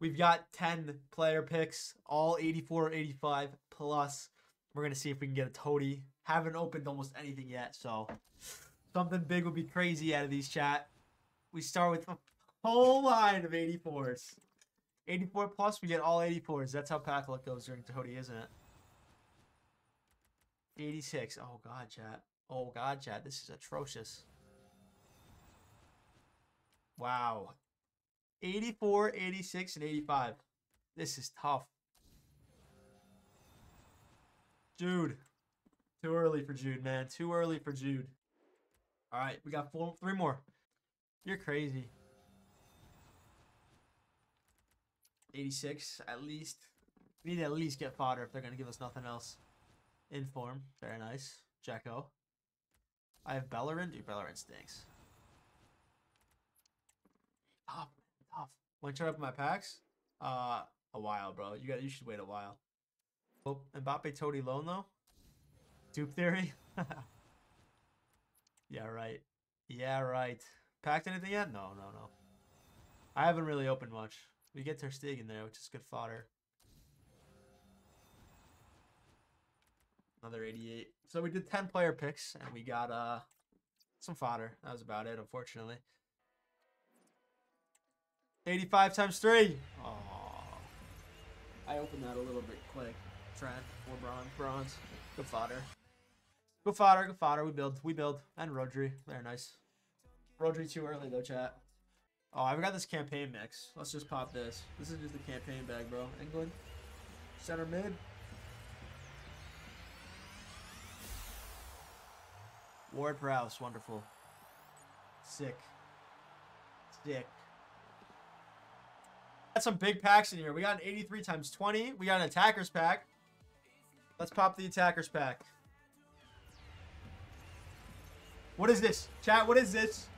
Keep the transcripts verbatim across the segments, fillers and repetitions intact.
We've got ten player picks, all eighty-four, eighty-five plus. We're going to see if we can get a T O T Y. Haven't opened almost anything yet, so something big would be crazy out of these, chat. We start with a whole line of eighty-fours. eighty-four plus, we get all eighty-fours. That's how pack luck goes during T O T Y, isn't it? eighty-six. Oh, God, chat. Oh, God, chat. This is atrocious. Wow. eighty-four, eighty-six, and eighty-five. This is tough. Jude. Too early for Jude, man. Too early for Jude. All right, we got four, three more. You're crazy. eighty-six, at least. We need to at least get fodder if they're going to give us nothing else. Inform. Very nice. Jacko. I have Bellerin. Dude, Bellerin stinks. Tough. Tough. When I try to open my packs? Uh, a while, bro. You got. You should wait a while. Oh, Mbappe, T O T Y loan, though? Dupe theory? Yeah, right. Yeah, right. Packed anything yet? No, no, no. I haven't really opened much. We get Ter Stegen there, which is good fodder. Another eighty-eight. So we did ten player picks, and we got uh some fodder. That was about it, unfortunately. eighty-five times three. Oh, I opened that a little bit quick. Trent for bronze, bronze. Good fodder. Good fodder. Good fodder. We build. We build. And Rodri. Very nice. Rodri too early though, chat. Oh, I've got this campaign mix. Let's just pop this. This is just the campaign bag, bro. England. Center mid. Ward Prowse, wonderful. Sick. Sick. Got some big packs in here. We got an eighty-three times twenty. We got an attackers pack. Let's pop the attackers pack. What is this? Chat, what is this?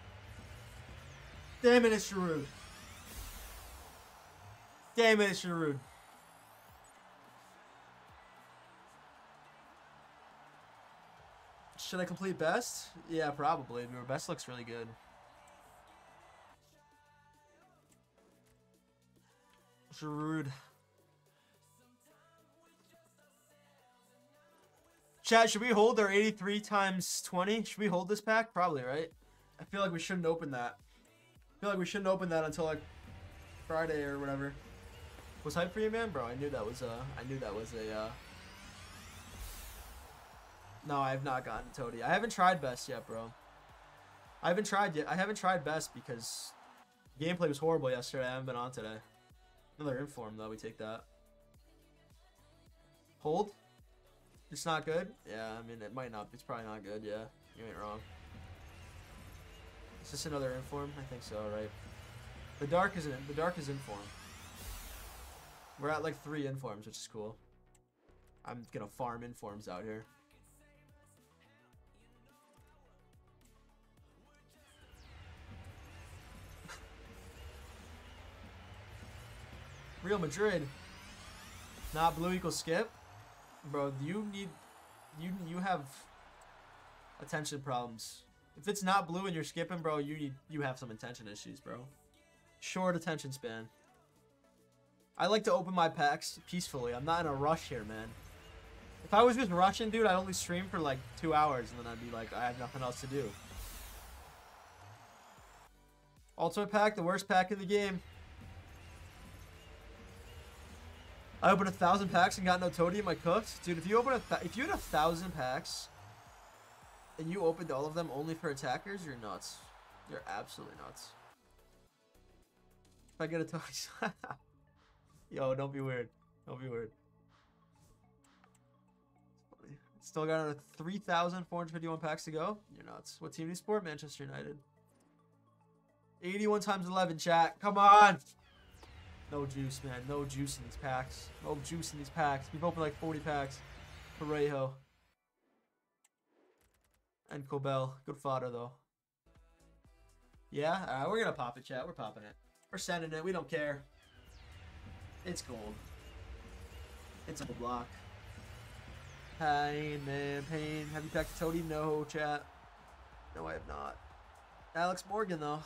Damn it, it's Giroud. Damn it, it's Giroud. Should I complete best? Yeah, probably. Your best looks really good. Giroud. Chat, should we hold our eighty-three times twenty? Should we hold this pack? Probably, right? I feel like we shouldn't open that. I feel like we shouldn't open that until like Friday or whatever. Was hype for you, man, bro? I knew that was uh, I knew that was a. Uh... No, I have not gotten T O T Y. I haven't tried best yet, bro. I haven't tried yet. I haven't tried best because gameplay was horrible yesterday. I haven't been on today. Another inform though. We take that. Hold. It's not good. Yeah, I mean it might not. It's probably not good. Yeah, you ain't wrong. Is this another inform? I think so. Right. The dark is in. The dark is inform. We're at like three informs, which is cool. I'm gonna farm informs out here. Real Madrid. Not blue equals skip. Bro, you need you you have attention problems. If it's not blue and you're skipping, bro, you need you have some attention issues, bro. Short attention span. I like to open my packs peacefully. I'm not in a rush here, man. If I was just rushing, dude, I'd only stream for like two hours and then I'd be like, I have nothing else to do. Ultimate pack, the worst pack in the game. I opened a thousand packs and got no T O T Y. Am I cooked? Dude, if you open a th if you had a thousand packs and you opened all of them only for attackers, you're nuts. You're absolutely nuts. If I get a T O T Y. Yo, don't be weird. Don't be weird. Still got another three thousand four hundred fifty-one packs to go. You're nuts. What team do you support? Manchester United. eighty-one times eleven, chat. Come on. No juice, man. No juice in these packs. No juice in these packs. We've opened like forty packs. Parejo. And Cobell. Good fodder, though. Yeah? Alright, we're going to pop it, chat. We're popping it. We're sending it. We don't care. It's gold. It's a block. Pain, man. Pain. Have you packed a T O T Y? No, chat. No, I have not. Alex Morgan, though.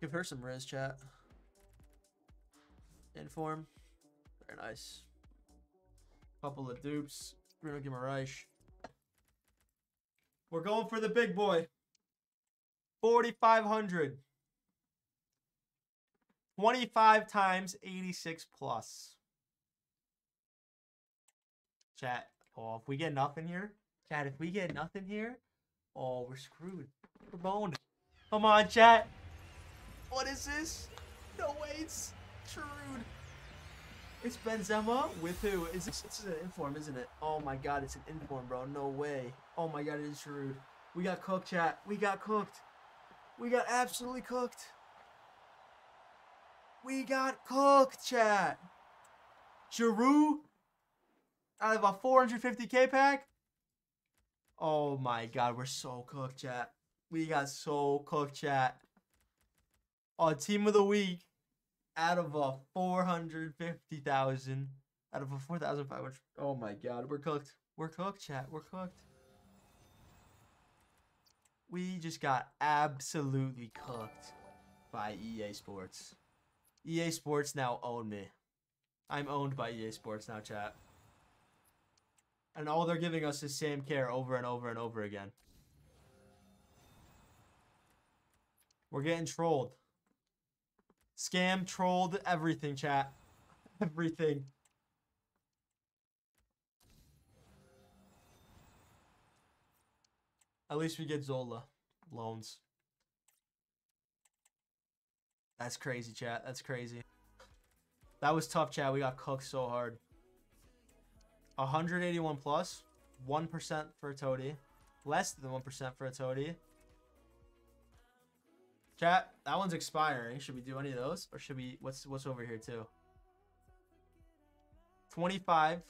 Give her some res, chat. in form. Very nice. Couple of dupes. Bruno Guimaraes. We're going for the big boy. forty-five hundred. twenty-five times eighty-six plus. Chat. Oh, if we get nothing here. Chat, if we get nothing here. Oh, we're screwed. We're boned. Come on, chat. What is this? No way, it's Giroud. It's Benzema with who? Is this, this is an inform, isn't it? Oh my god, it's an inform, bro. No way. Oh my god, it is Giroud. We got cooked, chat. We got cooked. We got absolutely cooked. We got cooked, chat. Giroud out of a four hundred fifty K pack. Oh my god, we're so cooked, chat. We got so cooked, chat. Our team of the week. Out of a four hundred fifty thousand, out of a four thousand five hundred. Oh my god, we're cooked. We're cooked, chat. We're cooked. We just got absolutely cooked by E A Sports. E A Sports now own me. I'm owned by E A Sports now, chat. And all they're giving us is Sam Kerr over and over and over again. We're getting trolled. Scam, trolled, everything, chat. Everything. At least we get Zola. Loans. That's crazy, chat. That's crazy. That was tough, chat. We got cooked so hard. one hundred eighty-one plus. one percent for a T O T Y. Less than one percent for a T O T Y. Chat, that one's expiring. Should we do any of those? Or should we... What's what's over here, too? twenty-five.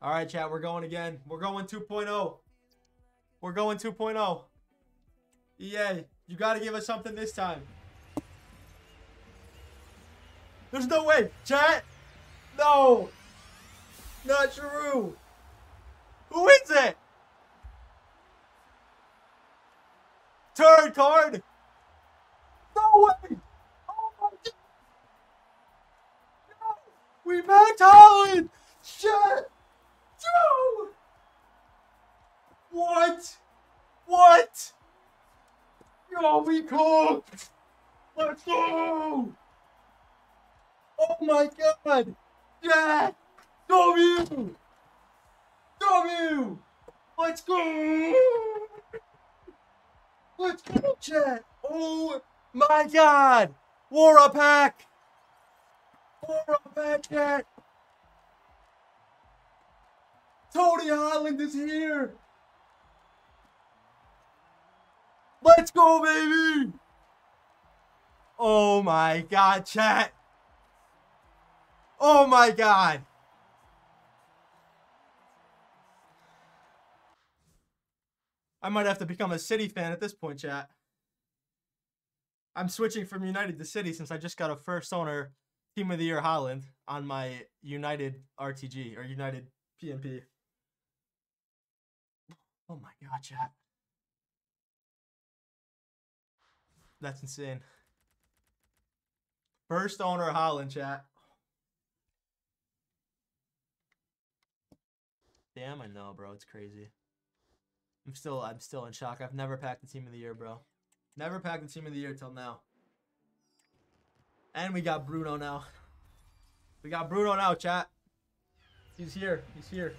All right, chat. We're going again. We're going two point oh. We're going two point oh. E A, you got to give us something this time. There's no way. Chat. No. Not true. Who is it? Turn card! No way! Oh my god! No! We backed Haaland! Shit! No! What? What? Yo, we cooked! Let's go! Oh my god! Yeah! W! W! Let's go! Let's go, chat. Oh my god. War a pack. War a pack, chat. Tony Haaland is here. Let's go, baby. Oh my god, chat. Oh my god. I might have to become a City fan at this point, chat. I'm switching from United to City since I just got a first owner Team of the Year Haaland on my United R T G or United P M P. Oh my god, chat. That's insane. First owner Haaland, chat. Damn, I know, bro. It's crazy. I'm still, I'm still in shock. I've never packed the Team of the Year, bro. Never packed the Team of the Year till now. And we got Bruno now. We got Bruno now, chat. He's here. He's here.